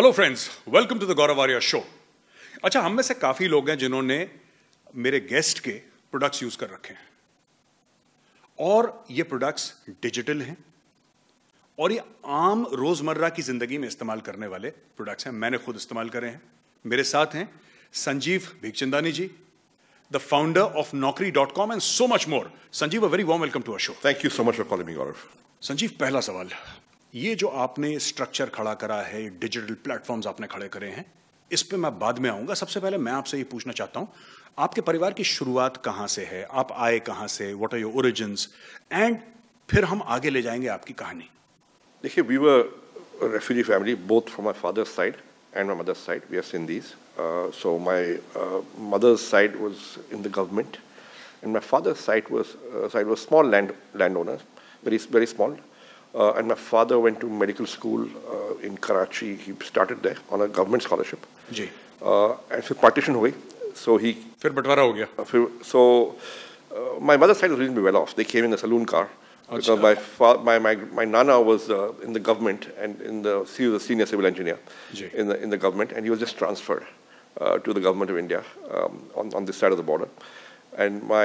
Hello friends, welcome to the Gaurav Arya show. अच्छा, हम में से काफ़ी लोग हैं जिन्होंने मेरे गेस्ट के प्रोडक्ट्स यूज़ कर रखे हैं और ये प्रोडक्ट्स डिजिटल हैं और ये आम रोज़मर्रा की ज़िंदगी में इस्तेमाल करने वाले प्रोडक्ट्स हैं। मैंने खुद इस्तेमाल करे हैं। मेरे साथ हैं Sanjeev Bikhchandani ji, the founder of Naukri.com and so much more. Sanjeev, a very warm welcome to our show. Thank you so much for calling me Gaurav. Sanjeev, पहला सवाल, ये जो आपने स्ट्रक्चर खड़ा करा है, डिजिटल प्लेटफॉर्म्स आपने खड़े करे हैं, इस पे मैं बाद में आऊंगा। सबसे पहले मैं आपसे ये पूछना चाहता हूं, आपके परिवार की शुरुआत कहां से है, आप आए कहां से, what are your origins, and फिर हम आगे ले जाएंगे आपकी कहानी। देखिए, we were refugee family, both from my father's side and my mother's side, we are Sindhis. So my mother's side was in the government and my father's side was small land owner, very small. And my father went to medical school in Karachi. He started there on a government scholarship. जी. And फिर partition हो गई, so he. फिर बंटवारा हो गया. So my mother's side was reasonably well off. They came in a saloon car. Because my nana was in the government and he was a senior civil engineer. Ji. In the government, and he was just transferred to the government of India on this side of the border. And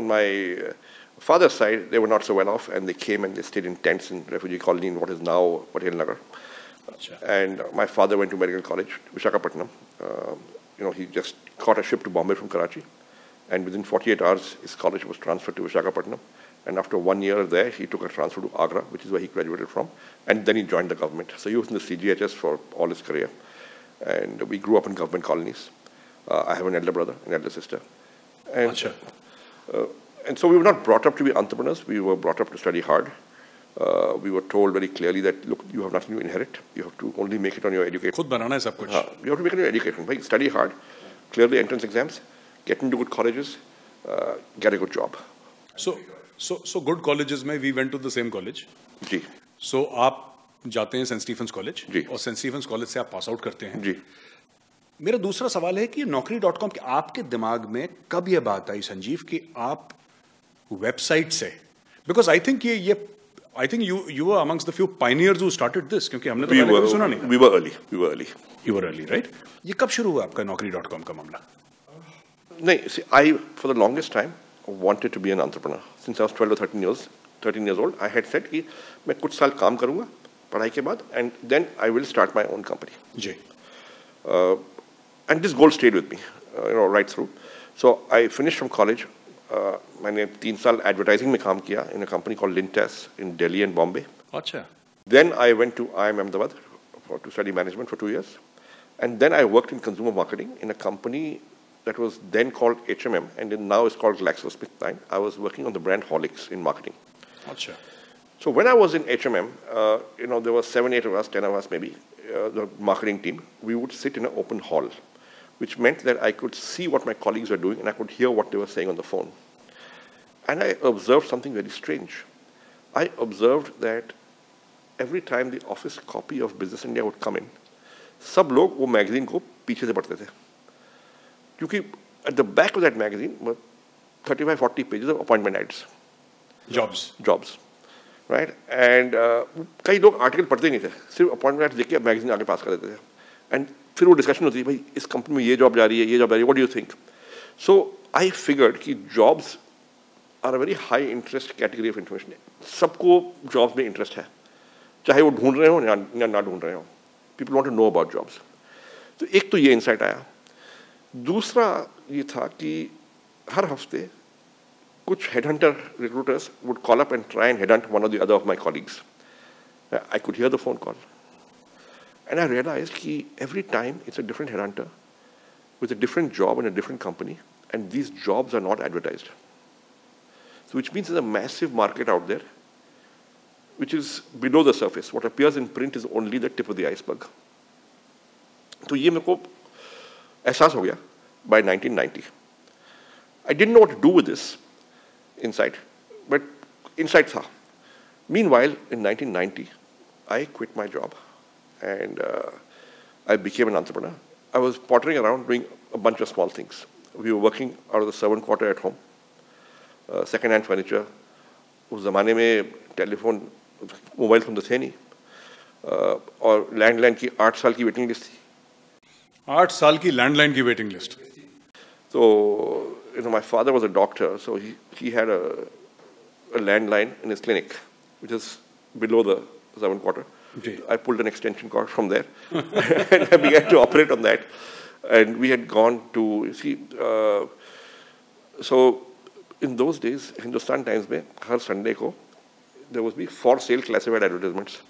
on my father's side, they were not so well off, and they came and they stayed in tents in refugee colony in what is now Patel Nagar. Achha. And my father went to medical college, Visakhapatnam. He just caught a ship to Bombay from Karachi, and within 48 hours, his college was transferred to Visakhapatnam. And after 1 year there, he took a transfer to Agra, which is where he graduated from, and then he joined the government. So he was in the CGHS for all his career, and we grew up in government colonies. I have an elder brother, an elder sister, and. Achha. And so we were not brought up to be entrepreneurs. We were brought up to study hard. We were told very clearly that, look, you have nothing to inherit. You have to only make it on your education. खुद बनाना है सब कुछ. हाँ, you have to make it on your education. भाई, study hard, clear the entrance exams, get into good colleges, get a good job. So good colleges में we went to the same college. Ji. So आप जाते हैं St. Stephen's College. जी. और St. Stephen's College से आप pass out करते हैं. जी. मेरा दूसरा सवाल है कि Naukri.com के आपके दिमाग में कब ये बात आई संजीव कि आप वेबसाइट से, because I think I think you were amongst the few pioneers who started this, क्योंकि हमने तो पहले कभी सुना नहीं. We were early. You were early, right? ये कब शुरू हुआ आपका Naukri.com का मामला? नहीं, see, I for the longest time wanted to be an entrepreneur. Since I was 12 or 13 years old, I had said कि मैं कुछ साल काम करूँगा पढ़ाई के बाद, and then I will start my own company. Ji. And this goal stayed with me, right through. So I finished from college. मैंने 3 साल एडवर्टाइजिंग में काम किया in a company called Lintas in Delhi and Bombay. अच्छा. Then I went to IIM Ahmedabad to study management for 2 years, and then I worked in consumer marketing in a company that was then called HMM and now is called GlaxoSmithKline. I was working on the brand Holix in marketing. Achha. So when I was in HMM, there were 7, 8 of us, 10 of us maybe, the marketing team. We would sit in an open hall, which meant that I could see what my colleagues were doing and I could hear what they were saying on the phone. And I observed something very strange. I observed that every time the office copy of Business India would come in, sab log wo magazine ko piche se padhte the. Kyunki at the back of that magazine were 35-40 pages of appointment ads. Jobs. Right? And kai log article padhte nahi the. Sirf appointment ads dekh ke magazine aage pass kar dete the. And फिर वो discussion होती है, भाई इस company में ये job जा रही है, what do you think. So I figured कि jobs are a very high interest category of information. सबको जॉब्स में इंटरेस्ट है, चाहे वो ढूंढ रहे हो या ना ढूंढ रहे हो. People want to know about jobs. तो एक तो ये इंसाइट आया. दूसरा ये था कि हर हफ्ते कुछ head hunter recruiters would call up and try and head hunt one of the other of my colleagues. I could hear the phone call. And I realized that every time it's a different headhunter with a different job and a different company, and these jobs are not advertised. So which means there's a massive market out there, which is below the surface. What appears in print is only the tip of the iceberg. So ये मेरे को एहसास हो गया by 1990. I didn't know what to do with this insight, but insight था. Meanwhile, in 1990, I quit my job. And I became an entrepreneur. I was pottering around doing a bunch of small things. We were working out of the servant quarter at home. Second-hand furniture. उस ज़माने में telephone, mobile phone तो थे नहीं. और landline की 8 साल की वेटिंग लिस्ट थी। 8 साल की लैंडलाइन की वेटिंग लिस्ट। तो you know, my father was a doctor, so he had a landline in his clinic, which is below the 7th quarter. Okay. I pulled an extension cord from there, and I began to operate on that. And we had gone to, you see, so in those days, Hindustan Times, mein, har Sunday ko, there was big for sale classified advertisements.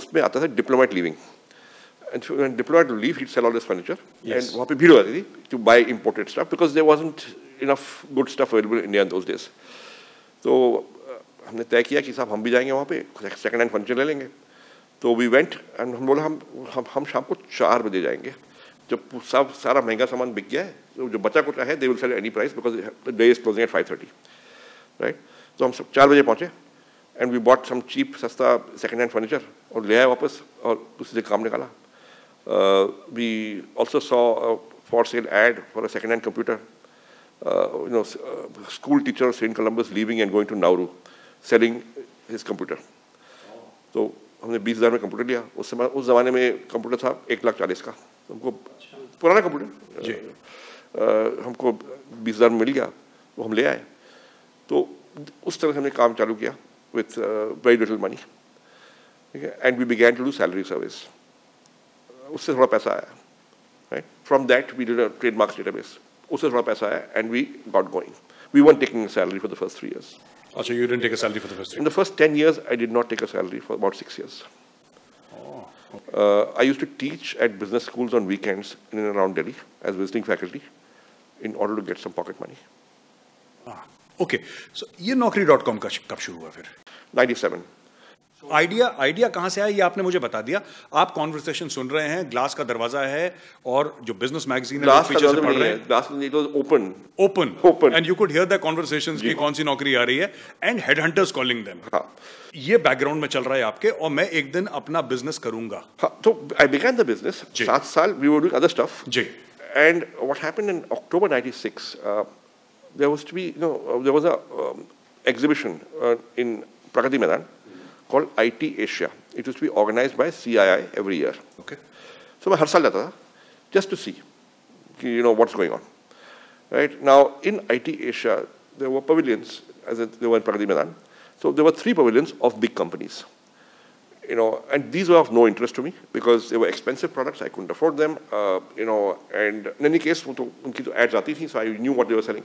Usme aata tha diplomat leaving. And when diplomat would leave, he'd sell all his furniture. Yes. And wahan pe bheed ho jati thi to buy imported stuff, because there wasn't enough good stuff available in India in those days. So हमने तय किया कि साहब हम भी जाएंगे वहाँ पे सेकंड हैंड फर्नीचर ले लेंगे। तो वी वेंट एंड हम बोला हम शाम को 4 बजे जाएंगे। जब सब सारा महंगा सामान बिक गया है, तो जो बचा कुछ है, they will sell at any price because the day is closing at 5:30, right? तो हम सब 4 बजे पहुँचे and we bought some cheap सस्ता सेकंड हैंड फर्नीचर और ले आए वापस और उससे काम निकाला। We also saw a for sale ad for a second hand computer. You know, school teacher St. Columbus leaving and going to Nauru, selling his computer. So हमने 20,000 में कंप्यूटर लिया। उस जमाने में कंप्यूटर था 1,40,000 का। हमको पुराना कंप्यूटर हमको 20,000 में मिल गया, वो हम ले आए। तो उस तरह हमने काम चालू किया with very little money, and we began to do salary service. उससे थोड़ा पैसा आया, right? From that we did a trademarks database. उससे थोड़ा पैसा आया and we got going. We weren't taking a salary for the first 3 years. So you didn't take a salary for the first 3 years? In the first 10 years, I did not take a salary for about 6 years. Oh, okay. I used to teach at business schools on weekends in and around Delhi as visiting faculty in order to get some pocket money. Ah, okay. So ये Naukri.com कब शुरू हुआ फिर? 97. Idea कहाँ से आया ये आपने मुझे बता दिया। आप कॉन्वर्सेशन सुन रहे हैं, ग्लास का दरवाजा है और जो बिजनेस मैगजीन है ग्लास का पढ़ रहे हैं। Glass it was open and you could hear the conversations की कौन सी नौकरी आ रही है and head hunters calling them. हां, ये बैकग्राउंड में चल रहा है आपके और मैं एक दिन अपना बिजनेस करूंगा। हां, तो आई बिगन द बिजनेस 7 साल we were doing other stuff जी। And what happened in October 96 there was to be you know there was a exhibition in Pragati Maidan called IT Asia. It used to be organized by CII every year. Okay. So I would go just to see, you know, what's going on. Right? Now, in IT Asia, there were pavilions, as they were in Pragati Medan. So there were 3 pavilions of big companies. You know, and these were of no interest to me because they were expensive products. I couldn't afford them. You know, and in any case, ads aati thi, so I knew what they were selling.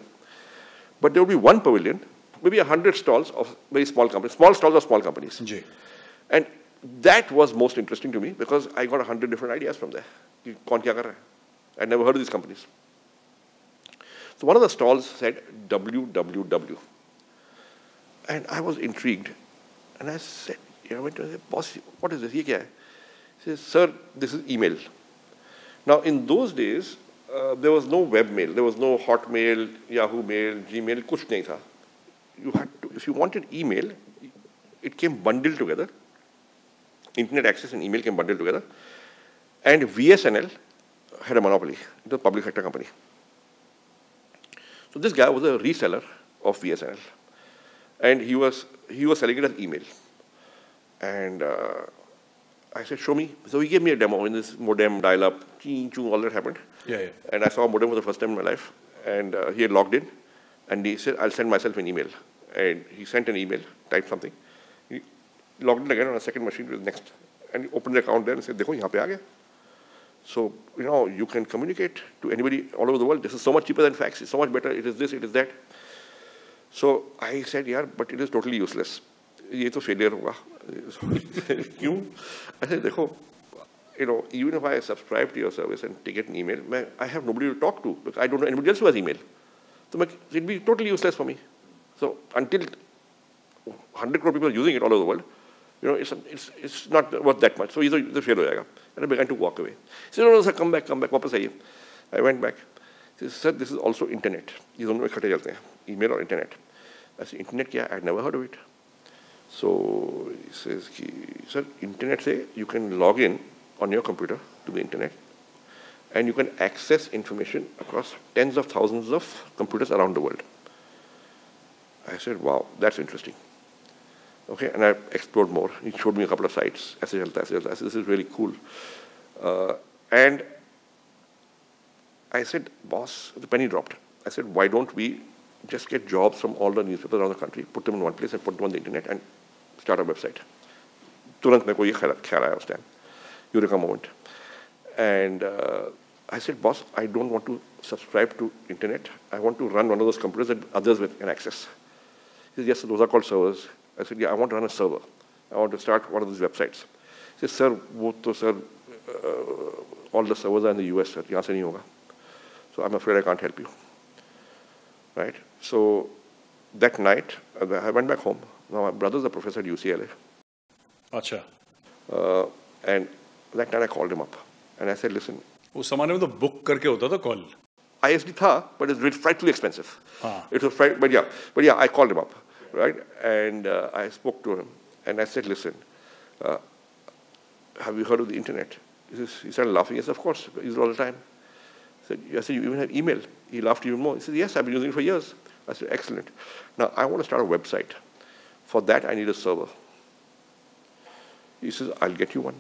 But there would be one pavilion, maybe 100 stalls of very small companies, small stalls of small companies. Jee. And that was most interesting to me because I got 100 different ideas from there. Kaun kya kar raha hai? I never heard of these companies. So one of the stalls said WWW. And I was intrigued. And I said, I went to him, boss, what is this? He says, sir, this is email. Now in those days, there was no webmail. There was no Hotmail, Yahoo Mail, Gmail, kuch nahi tha. You had to, if you wanted email, it came bundled together. Internet access and email came bundled together. And VSNL had a monopoly. It was a public sector company. So this guy was a reseller of VSNL. And he was selling it as email. And I said, show me. So he gave me a demo in this modem, dial-up, all that happened. Yeah, yeah. And I saw a modem for the first time in my life. And he had logged in. And he said, I'll send myself an email. And he sent an email, typed something. He logged in again on a second machine, it was next. And he opened the account there and said, Dekho, yahan pe aa gaya. So, you know, you can communicate to anybody all over the world. This is so much cheaper than fax. It's so much better. It is this, it is that. So I said, yeah, but it is totally useless. Ye to failure hoga. Kyun? I said, Dekho, you know, even if I subscribe to your service and take an email, I have nobody to talk to because I don't know anybody else who has email. So it would be totally useless for me. So until 100 crore people are using it all over the world, you know, it's not worth that much. So it's a fail. And I began to walk away. He said, no, sir, come back. I went back. He said, sir, this is also internet. Email or internet. I said, internet kya? I had never heard of it. So he says, sir, internet say you can log in on your computer to the internet. And you can access information across tens of thousands of computers around the world. I said, wow, that's interesting. Okay, and I explored more. He showed me a couple of sites. I said, this is really cool. And I said, boss, the penny dropped. I said, why don't we just get jobs from all the newspapers around the country, put them in one place and put them on the internet and start a website. Turant meko ye khayal aaya us time. Eureka moment. And I said, boss, I don't want to subscribe to internet. I want to run one of those computers that others can access. He said, yes, those are called servers. I said, yeah, I want to run a server. I want to start one of these websites. He said, sir, all the servers are in the US, sir. Yahan se nahi hoga. So I'm afraid I can't help you. Right? So that night, I went back home. Now my brother's a professor at UCLA. Acha. And that night I called him up. And I said, listen. उस समय में तो book करके होता था call. ISD था, but it's frightfully expensive. हाँ. It was fright, but yeah, I called him up, right? And I spoke to him, and I said, listen, have you heard of the internet? He started laughing. Yes, of course. I use it all the time. I said, you even have email. He laughed even more. He said, yes, I've been using it for years. I said, excellent. Now I want to start a website. For that, I need a server. He says, I'll get you one.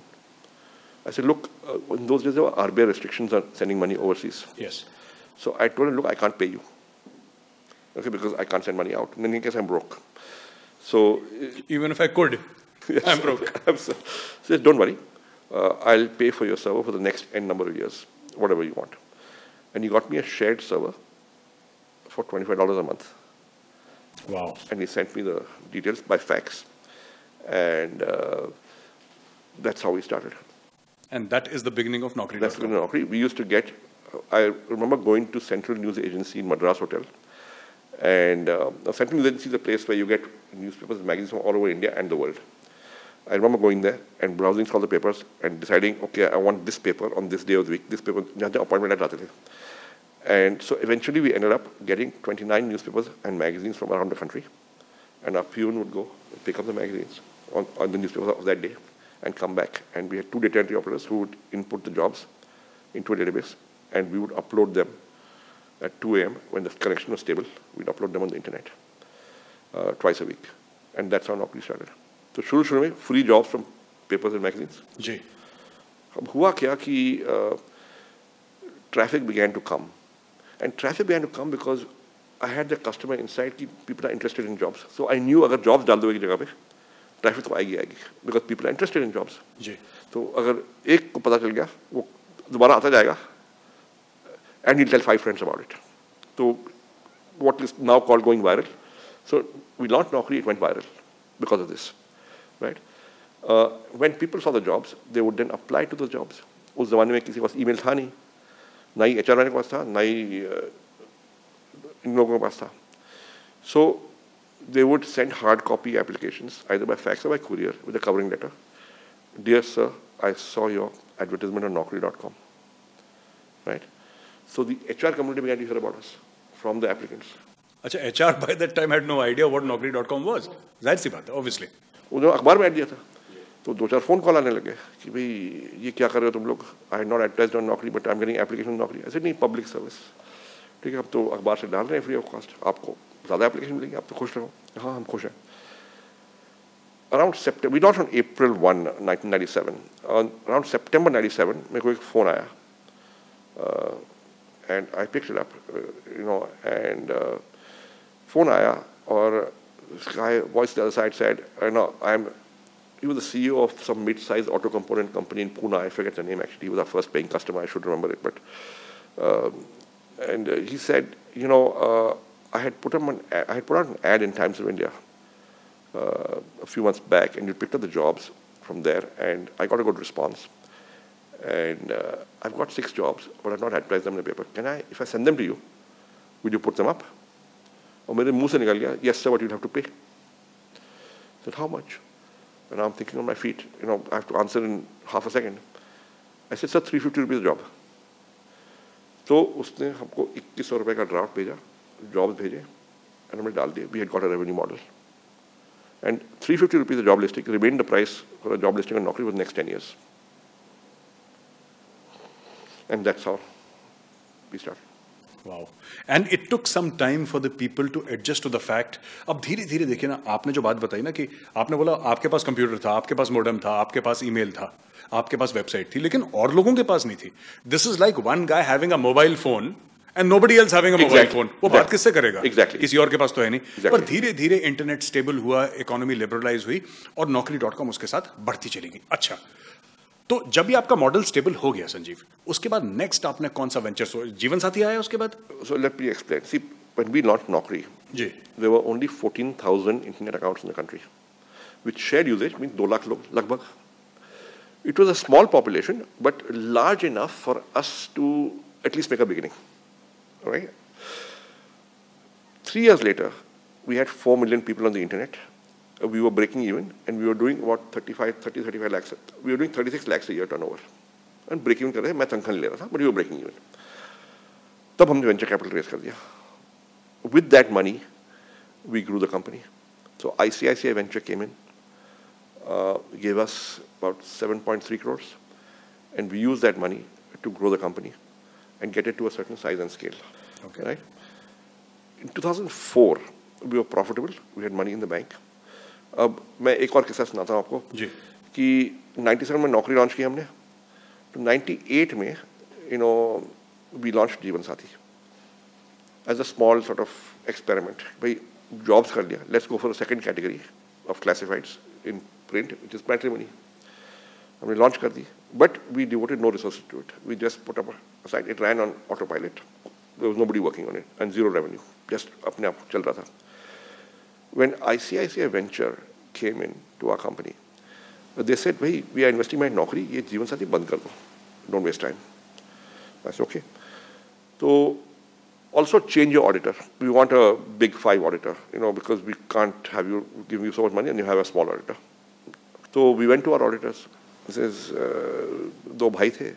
I said, look, in those days there were RBI restrictions on sending money overseas. Yes. So I told him, look, I can't pay you. Okay, because I can't send money out. In any case, I'm broke. So even if I could, yes, I'm broke. He says, don't worry. I'll pay for your server for the next N number of years, whatever you want. And he got me a shared server for $25 a month. Wow. And he sent me the details by fax. And that's how we started. And that is the beginning of Naukri.com. That's the beginning of Naukri. We used to get, I remember going to Central News Agency in Madras Hotel. And Central News Agency is a place where you get newspapers and magazines from all over India and the world. I remember going there and browsing all the papers and deciding, okay, I want this paper on this day of the week, this paper, appointment at Ratale. And so eventually we ended up getting 29 newspapers and magazines from around the country. And our peon would go and pick up the magazines on the newspapers of that day and come back. And we had 2 data entry operators who would input the jobs into a database, and we would upload them at 2 a.m. when the connection was stable. We'd upload them on the internet twice a week. And that's how Naukri started. So, shuru mein free jobs from papers and magazines. Ji. Ab hua kya ki traffic began to come. And traffic began to come because I had the customer insight ki people are interested in jobs. So I knew agar jobs dal doge ki jagah pe, traffic to aayegi, because people are interested in jobs. Ji. So agar ek ko pata chal gaya, wo dobara aata jayega, and he'll tell 5 friends about it. So what is now called going viral. So we launched Naukri, it went viral because of this, right? When people saw the jobs, they would then apply to those jobs. Us zamane mein kisi ke paas email tha nahi, na hi HR wale ke paas tha, na hi in logon ke paas tha. So they would send hard copy applications, either by fax or by courier, with a covering letter. Dear sir, I saw your advertisement on Naukri.com, right? So the HR community began to hear about us from the applicants. Achha, HR by that time had no idea what Naukri.com was. That's the matter, obviously. Unhone akhbar mein ad diya tha. To 2-4 phone call aane lage ki bhai ye kya kar rahe ho tum log? I had not advertised on Naukri, but I'm getting applications on Naukri. I said, nahi, public service. ठीक है, अब तो अखबार से डाल रहे हैं free of cost, आपको ज़्यादा एप्लीकेशन मिलेंगे, आप तो खुश रहो. हाँ, हम खुश हैं. Around September, we launched on April 1, 1997. Around September 97, मेरे को एक फ़ोन आया. And I picked it up, you know, and phone aaya, or this guy, voice the other side said, you know, he was the CEO of some mid-sized auto component company in Pune, I forget the name actually, he was our first paying customer, I should remember it, but, and he said, you know, I had put out an ad in Times of India a few months back, and you picked up the jobs from there, and I got a good response. And I've got 6 jobs, but I've not advertised them in the paper. If I send them to you, will you put them up? Or mere muh se nikal gaya, yes sir, but you'll have to pay. I said, how much? And I'm thinking on my feet, you know, I have to answer in half a second. I said, sir, 350 rupees a job. So usne humko 2100 rupees ka draft bheja, jobs bheje, and humne dal diye. We had got a revenue model. And 350 rupees a job listing remained the price for a job listing on Naukri for the next 10 years. And that's how we started. Wow. And it took some time for the people to adjust to the fact. अब धीरे धीरे देखिए ना, आपने जो बात बताई ना कि आपने बोला आपके पास कंप्यूटर था, आपके पास मोडेम था, आपके पास ईमेल था, आपके पास वेबसाइट थी, लेकिन और लोगों के पास नहीं थी. This is like one guy having a mobile phone and nobody else having a mobile phone. वो बात किससे करेगा? किसी और के पास तो है नहीं. पर धीरे धीरे इंटरनेट स्टेबल हुआ, इकोनॉमी लिबरलाइज हुई और Naukri.com उसके साथ बढ़ती चली गई. अच्छा, तो जब भी आपका मॉडल स्टेबल हो गया संजीव, उसके बाद नेक्स्ट आपने कौन सा वेंचर, जीवन साथी आया उसके बाद? So let me explain. See, when we launched Naukri, there were only 14,000 internet accounts in the country, which shared usage means 2 lakh लोग लगभग. It was a small population, but large enough for us to at least make a beginning. All right. 3 years later, we had 4 million people on the internet. We were breaking even, and we were doing about 35 lakhs. We were doing 36 lakhs a year turnover, and breaking even. But we were breaking even. तब हमने venture capital raise कर दिया. With that money, we grew the company. So ICICI Venture came in, gave us about 7.3 crores, and we used that money to grow the company and get it to a certain size and scale. Okay. Right. In 2004, we were profitable. We had money in the bank. अब मैं एक और किस्सा सुनाता हूँ आपको कि 97 में Naukri लॉन्च की हमने, तो 98 में we launch Jeevansathi as a small sort of experiment. भाई जॉब्स कर लिया, let's go for second category of classifieds in print which is matrimony. हमने लॉन्च कर दी, but we devoted no resource to it. We just put up side, it ran on autopilot, there was nobody working on it and zero revenue, just अपने आप चल रहा था. When ICICI Venture came in to our company, they said, "Hey, we are investing in Naukri. ये जीवन साथी बंद कर दो. Don't waste time." I said, "Okay." So, also change your auditor. We want a big 5 auditor, because we can't have you give you so much money and you have a small auditor. So we went to our auditors. This is दो भाई थे.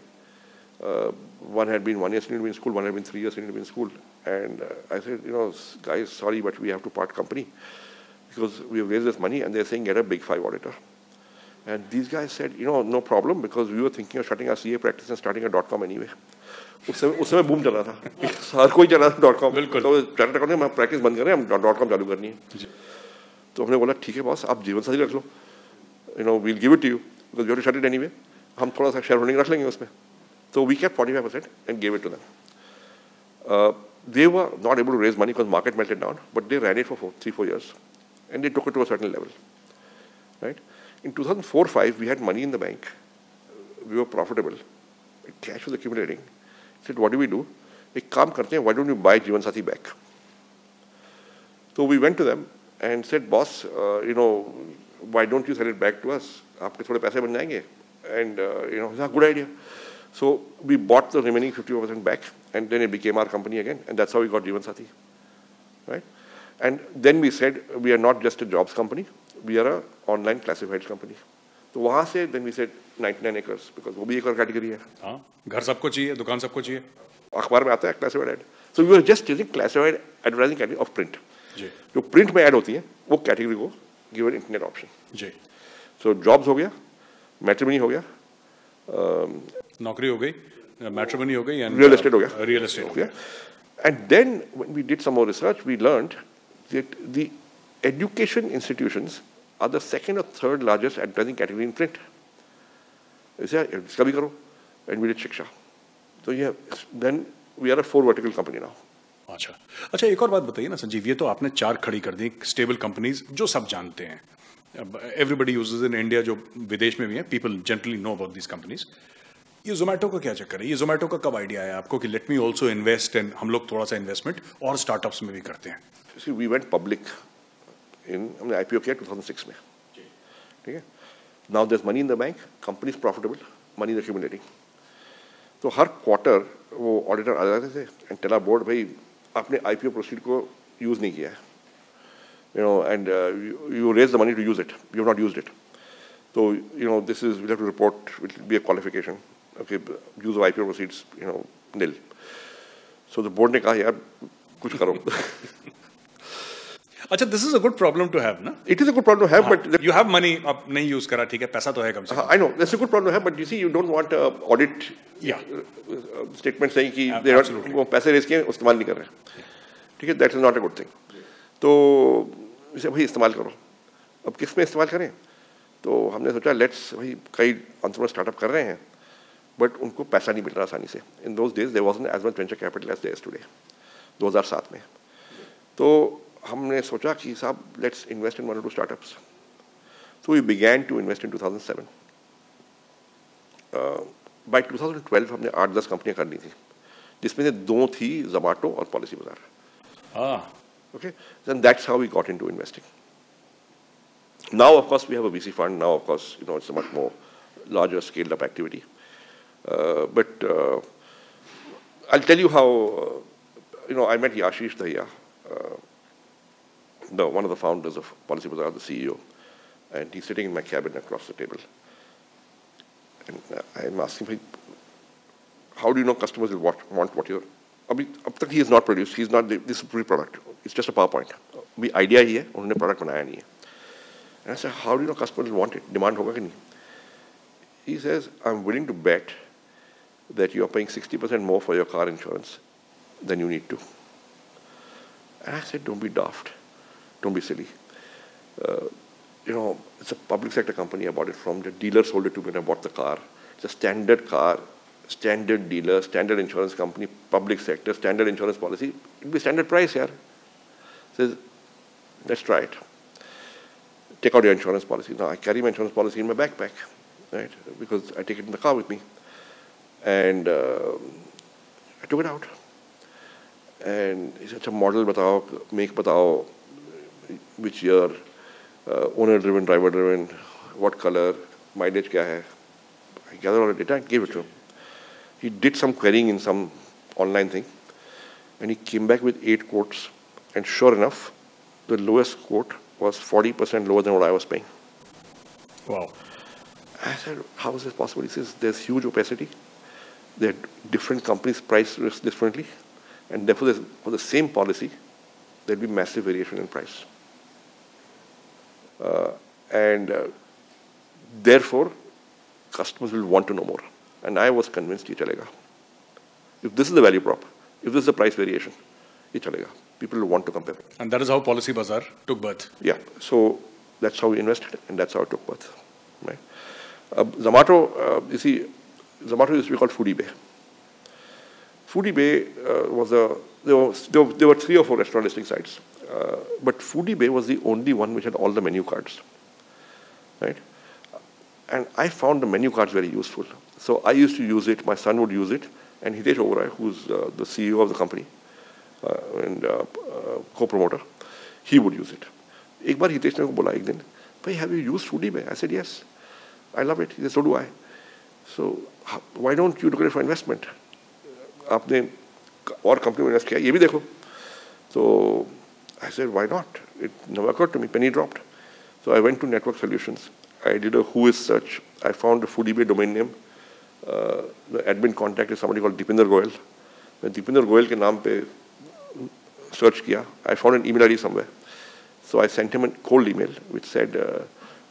One had been 1 year senior to me in school, one had been 3 years senior to me in school. And I said, guys, sorry, but we have to part company because we have raised this money and they're saying get a big 5 auditor. And these guys said, no problem, because we were thinking of shutting our CA practice and starting a .com anyway. उस समय boom चला था. हर कोई चला था .com. तो chartered accountant मैं practice बंद कर रहे हैं, हम .com चालू करनी है. तो हमने बोला ठीक है बॉस, आप जीवन साथी रख लो. We'll give it to you because we have to shut it anyway. हम थोड़ा सा share होल्डिंग रख लेंगे उसमें. So we kept 45% and gave it to them. They were not able to raise money because market melted down, but they ran it for 3-4 years, and they took it to a certain level. Right? In 2004-05, we had money in the bank. We were profitable. Cash was accumulating. I said, what do we do? Why don't you buy Jeevansathi back? So we went to them and said, boss, why don't you sell it back to us? Aapke thode paise ban jayenge. And it's a good idea. So we bought the remaining 50% back, and then it became our company again, and that's how we got Jeevansathi, right? And then we said we are not just a jobs company; we are an online classified company. So वहाँ से then we said 99acres because वो भी एक और category है. हाँ, घर सबको चाहिए, दुकान सबको चाहिए. अखबार में आता है classified ad. So we were just using classified advertising category of print. जी. जो print में ad होती हैं, वो category को given internet option. जी. So jobs हो गया, matrimony हो गया. Naukri हो गई, matrimony हो गई, and real estate हो गया. Real estate हो गया. And then when we did some more research, we learned that the education institutions are the 2nd or 3rd largest advertising category in print. ऐसे कभी करो, and we did शिक्षा. So yeah, then we are a 4 vertical company now. अच्छा, अच्छा एक और बात बताइए ना संजीव, ये तो आपने 4 खड़ी कर दी stable companies जो सब जानते हैं. Everybody uses in India, जो विदेश में भी हैं, people generally know about these companies. ये Zomato का क्या चक्कर है? ये Zomato का कब आइडिया आया आपको कि let me also invest, and हम लोग थोड़ा सा investment और startups में भी करते हैं? See, we went public in, हमने IPO किया 2006 में, ठीक है? Now there's money in the bank, company is profitable, money is accumulating. तो हर quarter वो auditor आ जाते थे and tell our board, भाई आपने IPO proceed को use नहीं किया है, and you raise the money to use it. You have not used it. So, this is, we'll have to report, it will be a qualification. Okay, use of IPO proceeds, nil. So the board ne kaha, yaar, kuch karo. अच्छा, this is a good problem to have, ना? It is a good problem to have, but you have money. आप नहीं use करा, ठीक है? पैसा तो है कम से कम. I know that's a good problem to have, but you see, you don't want audit statement saying कि वो पैसे रेस किए इस्तेमाल नहीं कर रहे. ठीक है, that is not a good thing. तो इसे भाई इस्तेमाल करो. अब किस में इस्तेमाल करें? तो हमने सोचा let's भाई कई अंतर्राष्ट्रीय स्टार्टअप कर रहे हैं, but उनको पैसा नहीं मिल रहा आसानी से. In those days there wasn't as much venture capital as there is today. 2007 में. तो हमने सोचा कि साहब let's invest in one or two startups. So we began to invest in 2007. By 2012 हमने 8-10 कंपनियां कर ली थी, जिसमें से 2 थी Zomato और PolicyBazaar. Okay, and that's how we got into investing. Now, of course, we have a VC fund. Now, of course, you know, it's a much more larger scaled-up activity. But I'll tell you how, you know, I met Yashish Dahiya, one of the founders of PolicyBazaar, the CEO, and he's sitting in my cabin across the table. And I'm asking him, how do you know customers will want what you're... अब तक he has not produced, he is not this product. It's just a PowerPoint. अभी idea ही है, उन्होंने product बनाया नहीं है. And I said, how do you know customers will want it? Demand होगा कि नहीं? He says, I'm willing to bet that you are paying 60% more for your car insurance than you need to. And I said, don't be daft. Don't be silly. You know, it's a public sector company. I bought it from the dealer, sold it to me, and I bought the car. It's a standard car, standard dealer, standard insurance company, public sector, standard insurance policy. It'll be standard price here. Says, let's try it. Take out your insurance policy. Now I carry my insurance policy in my backpack, right? Because I take it in the car with me. And I took it out. And he said, it's a model, batao, make batao, which year, owner-driven, driver-driven, what color, mileage kya hai. I gathered all the data and gave it to him. He did some querying in some online thing, and he came back with 8 quotes. And sure enough, the lowest quote was 40% lower than what I was paying. Wow. I said, how is this possible? He says, there's huge opacity. There are different companies price risk differently. And therefore, for the same policy, there'll be massive variation in price. Therefore, customers will want to know more. And I was convinced, ye chalega. If this is the value prop, if this is the price variation, ye chalega. People will want to compare. And that is how PolicyBazaar took birth. Yeah. So that's how we invested, and that's how it took birth. Right? Zomato, you see, Zomato used to be called Foodie Bay. Foodie Bay was a... There were 3 or 4 restaurant listing sites. But Foodie Bay was the only one which had all the menu cards. Right? And I found the menu cards very useful. So I used to use it, my son would use it, and Hitesh Oberoi, who's the CEO of the company and co-promoter, he would use it. Ek bar Hitesh ne ko bola ek din, "Bhai, have you used Foodie Bay?" I said, "Yes, I love it." He said, "So do I." So why don't you look at it for investment? Aapne aur company mein invest kiya, ye bhi dekho. So I said, why not? It never occurred to me. Penny dropped. So I went to Network Solutions. I did a Whois search. I found a Foodie Bay domain name. The admin contact is somebody called Deepinder Goyal. Deepinder Goyal ke naam pe search kiya. I found an email ID somewhere. So I sent him a cold email which said,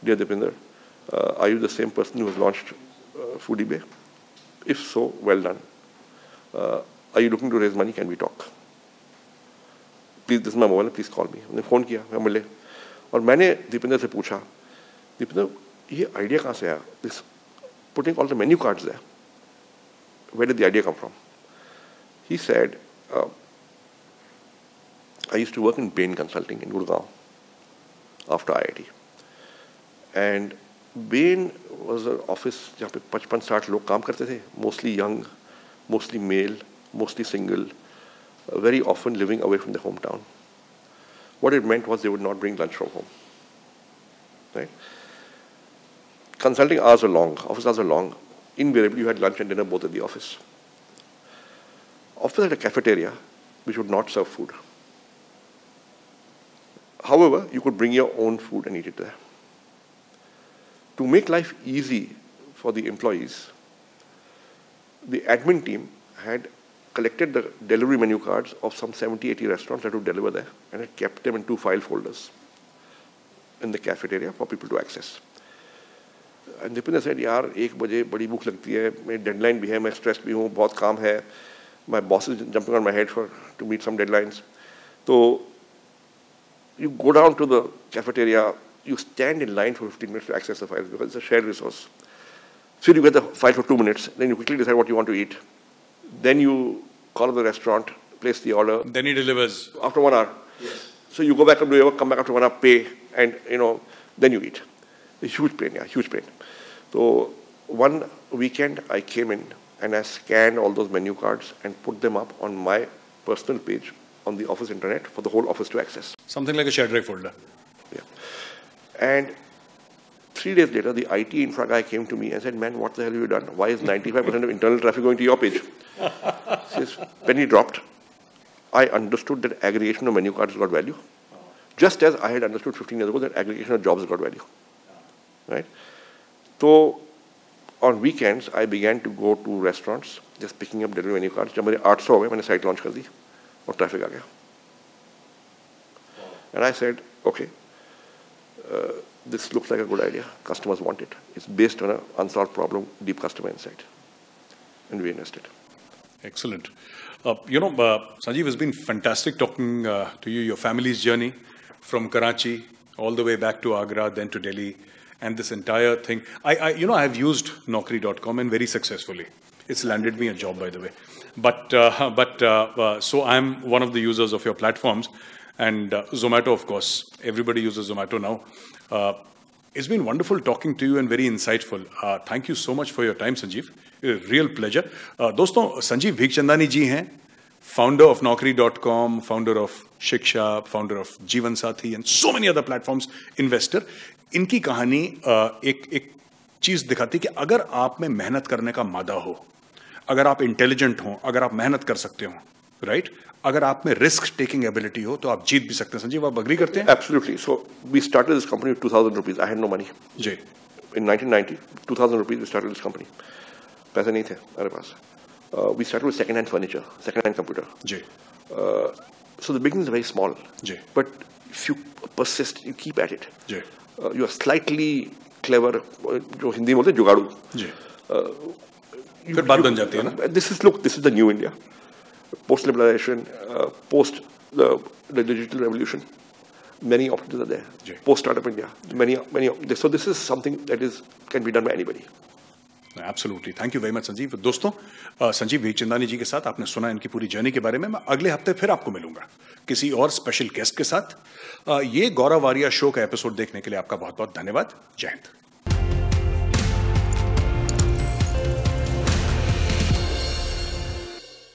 "Dear Deepinder, are you the same person who has launched Foodie Bay? If so, well done. Are you looking to raise money? Can we talk? Please, this is my mobile. Please call me." I phoned kiya, I mile, aur maine Deepinder se pucha, "Deepinder, ye idea kahan se aaya? This putting all the menu cards there. Where did the idea come from?" He said, "I used to work in Bain Consulting in Gurgaon after IIT. And Bain was an office where 55-60 log kaam karte the, mostly young, mostly male, mostly single, very often living away from their hometown. What it meant was they would not bring lunch from home. Right? Consulting hours are long, office hours are long. Invariably, you had lunch and dinner both at the office. Office had a cafeteria which would not serve food. However, you could bring your own food and eat it there. To make life easy for the employees, the admin team had collected the delivery menu cards of some 70-80 restaurants that would deliver there, and it kept them in 2 file folders in the cafeteria for people to access. And Deepinder said, yaar, 1 baje badi bhook lagti hai, my deadline bhi hai, main stressed bhi hoon, bahut kaam hai, my boss is jumping on my head to meet some deadlines. So you go down to the cafeteria, you stand in line for 15 minutes to access the files because it's a shared resource. So you get the file for 2 minutes, then you quickly decide what you want to eat. Then you call up the restaurant, place the order. Then he delivers. After 1 hour. Yes. So you go back and do your work, come back after 1 hour, pay, and then you eat. A huge pain, yeah, huge pain. So one weekend I came in and I scanned all those menu cards and put them up on my personal page on the office internet for the whole office to access. Something like a shared drive folder. Yeah. And 3 days later, the IT infra guy came to me and said, man, what the hell have you done? Why is 95% of internal traffic going to your page? Says, when he dropped, I understood that aggregation of menu cards got value, just as I had understood 15 years ago that aggregation of jobs got value. Right? So on weekends, I began to go to restaurants, just picking up delivery menu cards. When I launched 800, I site launch and traffic came. And I said, okay, this looks like a good idea. Customers want it. It's based on an unsolved problem, deep customer insight. And we invested. Excellent. Sanjeev, it's been fantastic talking to you, your family's journey from Karachi all the way back to Agra, then to Delhi, and this entire thing. I have used Naukri.com and very successfully. It's landed me a job, by the way. But so I'm one of the users of your platforms. And Zomato, of course. Everybody uses Zomato now. It's been wonderful talking to you and very insightful. Thank you so much for your time, Sanjeev. A real pleasure. Dosto, Sanjeev Bhikchandani ji hain, founder of Naukri.com, founder of Shiksha, founder of Jeevansathi and so many other platforms, investor. Inki kahani ek cheez dikhati ki agar aap mein mehnat karne ka mada ho, agar aap intelligent ho, agar aap mehnat kar sakte ho, right? Agar aap mein risk taking ability ho, to aap jeet bhi sakte hain. Sanjeev, aap agree karte hain? Absolutely. So we started this company with 2,000 rupees. I had no money. Jai. In 1990, 2,000 rupees we started this company. Paise nahi the, mere paas. We started with second-hand furniture, second-hand computer. Jai. So the beginning is very small. Jai. But if you persist, you keep at it. Jai. You are slightly clever. Hindi bolte jugadu. Jai. Phir baat ban jati hai na. This is the new India. Post-liberalization, post the digital revolution, many options are there. Post-startup India, many. So this is something that can be done by anybody. Absolutely. Thank you very much, Sanjeev. दोस्तों, संजीव भीकचंदानी जी के साथ आपने सुना इनकी पूरी journey के बारे में. मैं अगले हफ्ते फिर आपको मिलूंगा किसी और स्पेशल गेस्ट के साथ. ये गौरव आर्या शो का एपिसोड देखने के लिए आपका बहुत बहुत धन्यवाद. जय हिंद.